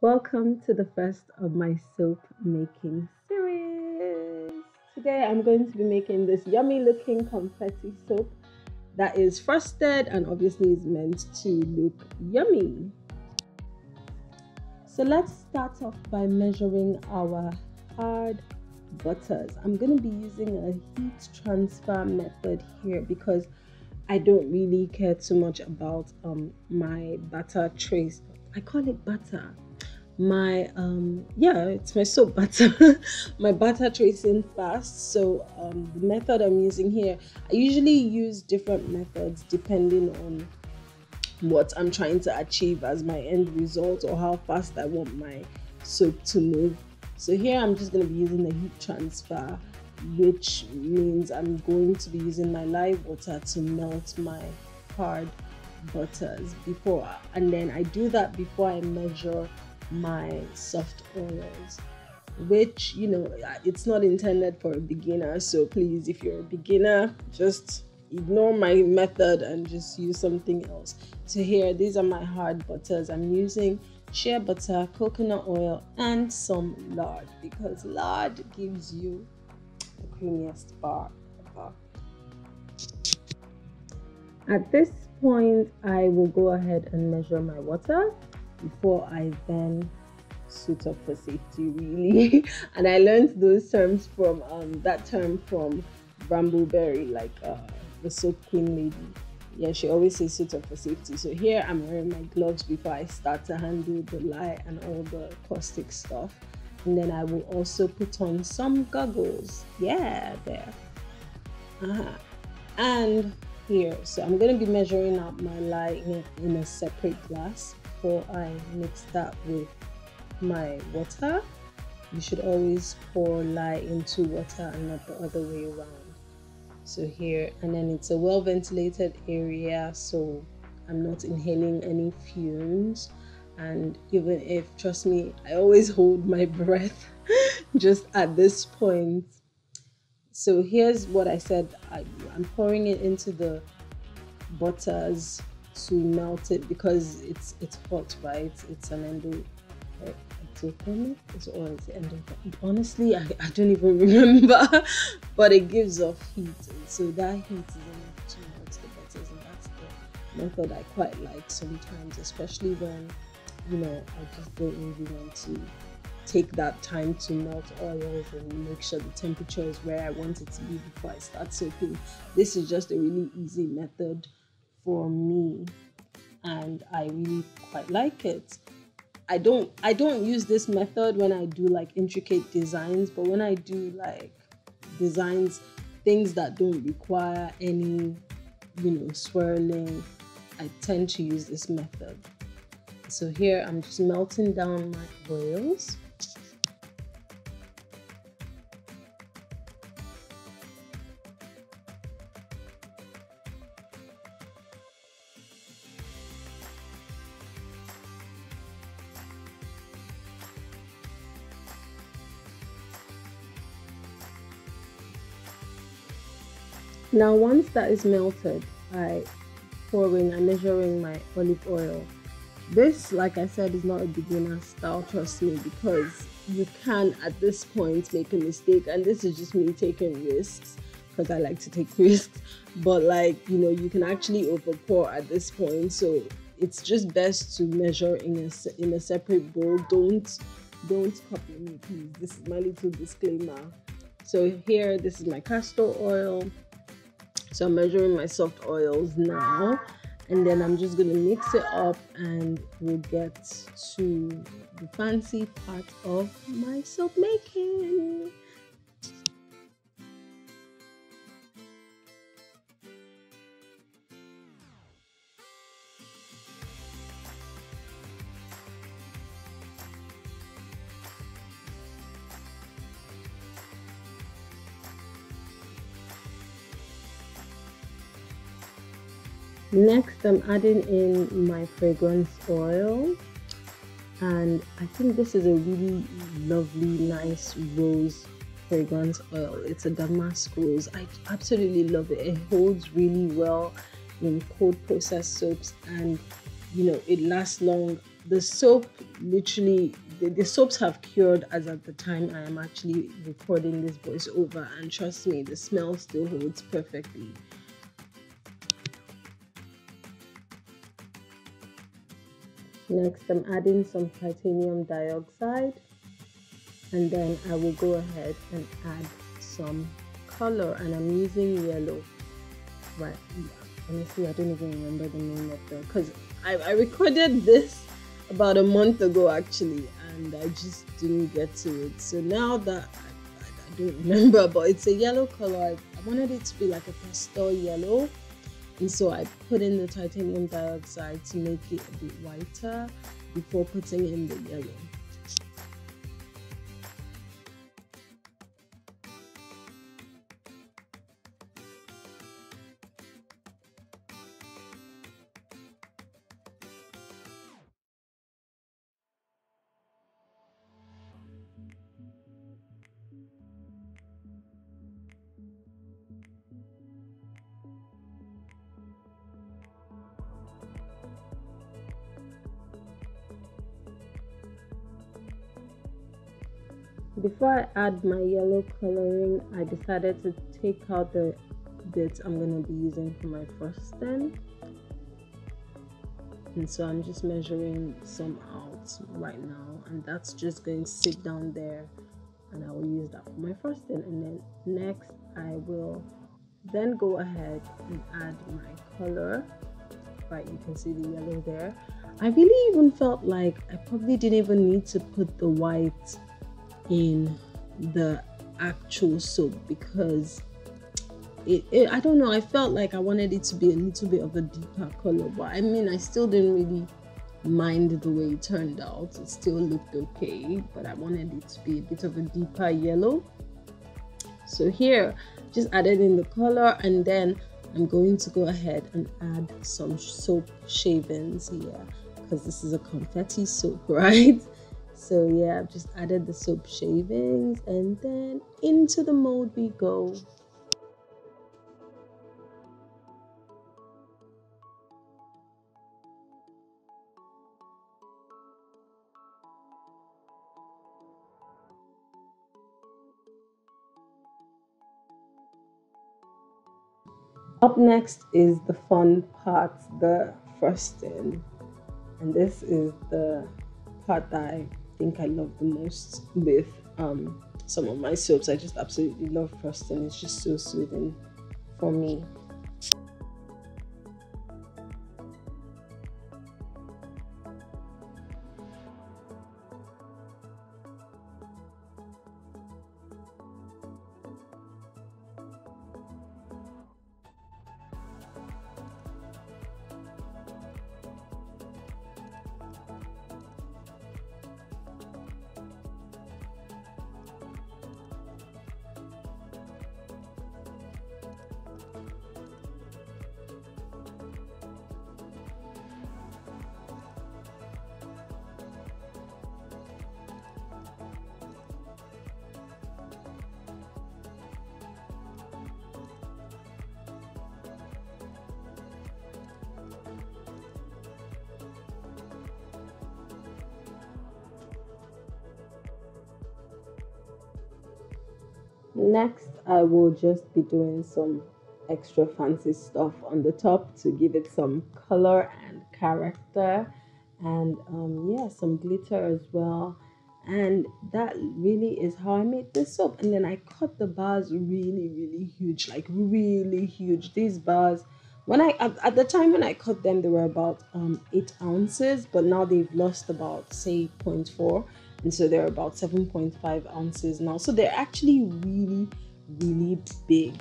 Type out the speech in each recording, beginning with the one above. Welcome to the first of my soap making series. Today I'm going to be making this yummy looking confetti soap that is frosted and obviously is meant to look yummy. So let's start off by measuring our hard butters. I'm going to be using a heat transfer method here because I don't really care too much about my batter trace. I call it batter. It's my soap batter. My batter tracing fast. So the method I'm using here, I usually use different methods depending on what I'm trying to achieve as my end result or how fast I want my soap to move. So here I'm just going to be using the heat transfer, which means I'm going to be using my live water to melt my hard butters before, and then I do that before I measure my soft oils, which, you know, it's not intended for a beginner. So please, if you're a beginner, just ignore my method and just use something else. So here, these are my hard butters. I'm using shea butter, coconut oil, and some lard, because lard gives you the creamiest bar. At this point, I will go ahead and measure my water before I then suit up for safety, really. And I learned those terms from that term from Brambleberry, like the Soap Queen lady. Yeah, she always says suit up for safety. So here I'm wearing my gloves before I start to handle the lye and all the caustic stuff. And then I will also put on some goggles. Yeah, there. And here, so I'm going to be measuring out my lye in a separate glass before I mix that with my water. You should always pour lye into water and not the other way around. So here, and then it's a well ventilated area, so I'm not inhaling any fumes. And even if, trust me, I always hold my breath just at this point. So here's what I said. I'm pouring it into the butters to melt it because it's hot, right? It's an endo, right? Honestly, I don't even remember, but it gives off heat, and so that heat is enough to melt the butters, and that's the method I quite like sometimes, especially when, you know, I just don't really want to take that time to melt oils and make sure the temperature is where I want it to be before I start soaking. This is just a really easy method for me, and I really quite like it. I don't use this method when I do like intricate designs, but when I do like designs, things that don't require any, you know, swirling, I tend to use this method. So here I'm just melting down my oils. Now once that is melted, I'm measuring my olive oil. This, like I said, is not a beginner style, trust me, because you can at this point make a mistake, and this is just me taking risks because I like to take risks, but like, you know, you can actually over pour at this point, so it's just best to measure in a separate bowl. Don't copy me, please. This is my little disclaimer. So here, this is my castor oil. So I'm measuring my soft oils now, and then I'm just going to mix it up, and we'll get to the fancy part of my soap making. Next, I'm adding in my fragrance oil, and I think this is a really lovely, nice rose fragrance oil. It's a damask rose. I absolutely love it. It holds really well in cold process soaps, and, you know, it lasts long the soap, literally, the soaps have cured as at the time I am actually recording this voiceover, and trust me, the smell still holds perfectly. Next, I'm adding some titanium dioxide, and then I will go ahead and add some color, and I'm using yellow. Right, honestly, I don't even remember the name of it because I recorded this about a month ago actually, and I just didn't get to it. So now that I don't remember, but it's a yellow color. I wanted it to be like a pastel yellow. And so I put in the titanium dioxide to make it a bit whiter before putting in the yellow. Before I add my yellow coloring, I decided to take out the bits I'm going to be using for my frosting. And so I'm just measuring some out right now, and that's just going to sit down there, and I will use that for my frosting. And then next I will then go ahead and add my color. Right, you can see the yellow there. I really even felt like I probably didn't even need to put the white in the actual soap because I don't know, I felt like I wanted it to be a little bit of a deeper color, but I mean, I still didn't really mind the way it turned out. It still looked okay, but I wanted it to be a bit of a deeper yellow. So here, just added in the color, and then I'm going to go ahead and add some soap shavings here because this is a confetti soap, right? So yeah, I've just added the soap shavings, and then into the mold we go. Up next is the fun part, the frosting. And this is the part that I think I love the most with some of my soaps. I just absolutely love frosting. It's just so soothing for me. Next, I will just be doing some extra fancy stuff on the top to give it some color and character, and yeah, some glitter as well. And that really is how I made this soap. And then I cut the bars really huge, like really huge. These bars, when at the time when I cut them, they were about 8 ounces, but now they've lost about, say, 0.4. And so they're about 7.5 ounces now. So they're actually really big.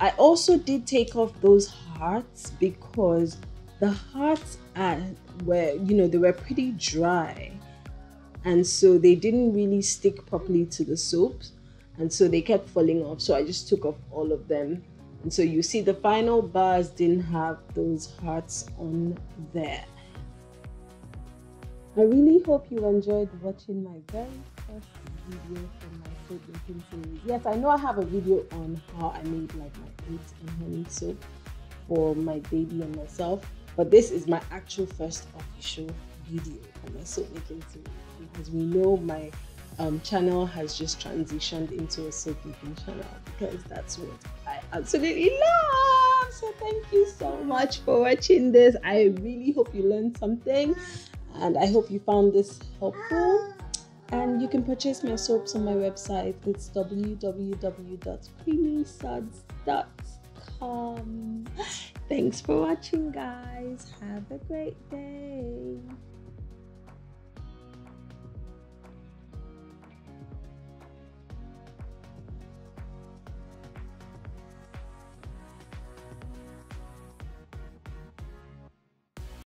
I also did take off those hearts because the hearts were, you know, they were pretty dry. And so they didn't really stick properly to the soaps. And so they kept falling off. So I just took off all of them. And so you see the final bars didn't have those hearts on there. I really hope you enjoyed watching my very first video from my soap making series. Yes, I know I have a video on how I made like my oats and honey soap for my baby and myself, but this is my actual first official video on my soap making series, because we know my channel has just transitioned into a soap making channel, because that's what I absolutely love. So thank you so much for watching this. I really hope you learned something, and I hope you found this helpful. And you can purchase my soaps on my website. It's www.creamysuds.com. Thanks for watching, guys. Have a great day.